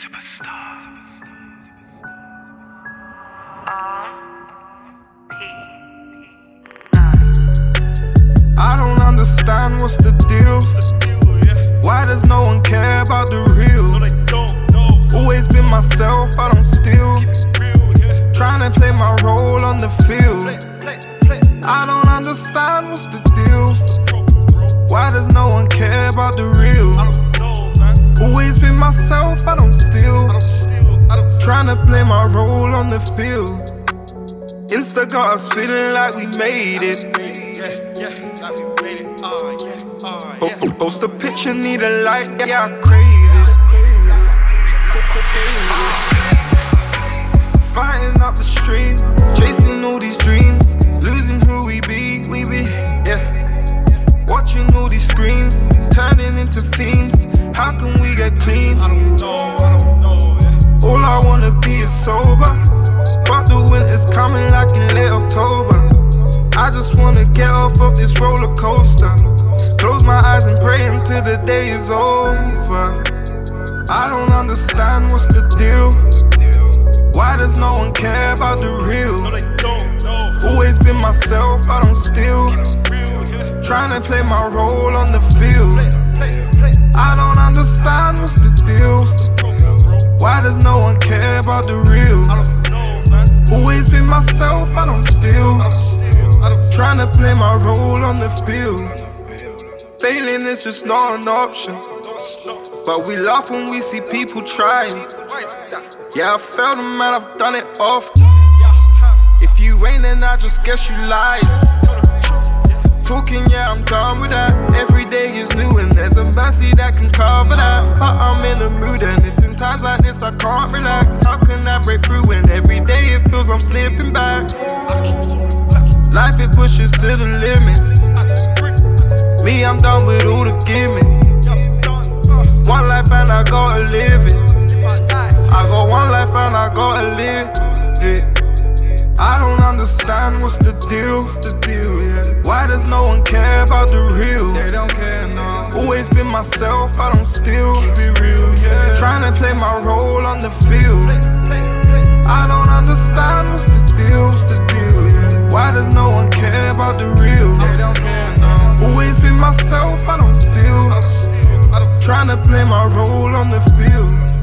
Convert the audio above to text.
Superstar. I don't understand what's the deal. Why does no one care about the real? Always been myself, I don't steal. Trying to play my role on the field. I don't understand what's the deal. Why does no one care about the real? Always been myself, I don't steal. Trying to play my role on the field. Insta got us feeling like we made it. Post a picture, need a light, yeah, I crave it. Fighting up the stream, chasing all these dreams, losing who we be, yeah. Watching all these screens, turning into fiends. How can we get clean? I don't know, yeah. All I wanna be is sober, but the winter's coming like in late October. I just wanna get off of this roller coaster. Close my eyes and pray until the day is over. I don't understand what's the deal. Why does no one care about the real? Always been myself, I don't steal. Trying to play my role on the field. I don't understand what's the deal. Why does no one care about the real? Always been myself, I don't steal. Trying to play my role on the field. Failing is just not an option, but we laugh when we see people trying. Yeah, I failed and man, I've done it often. If you ain't, then I just guess you lied. Talking, yeah, I'm done with that. Every day is new and there's a mercy that can cover that. But I'm in a mood and it's in times like this I can't relax. How can I break through when every day it feels I'm slipping back? Life it pushes to the limit. Me, I'm done with all the gimmicks. One life and I gotta live it. I got one life and I gotta live it. I don't understand what's the deal. Why does no one care about the real? They don't care, no. Always been myself, I don't steal. Keep it real, yeah. Trying to play my role on the field. I don't understand what's the deal. Why does no one care about the real? They don't care, no. Always been myself, I don't steal. Trying to play my role on the field.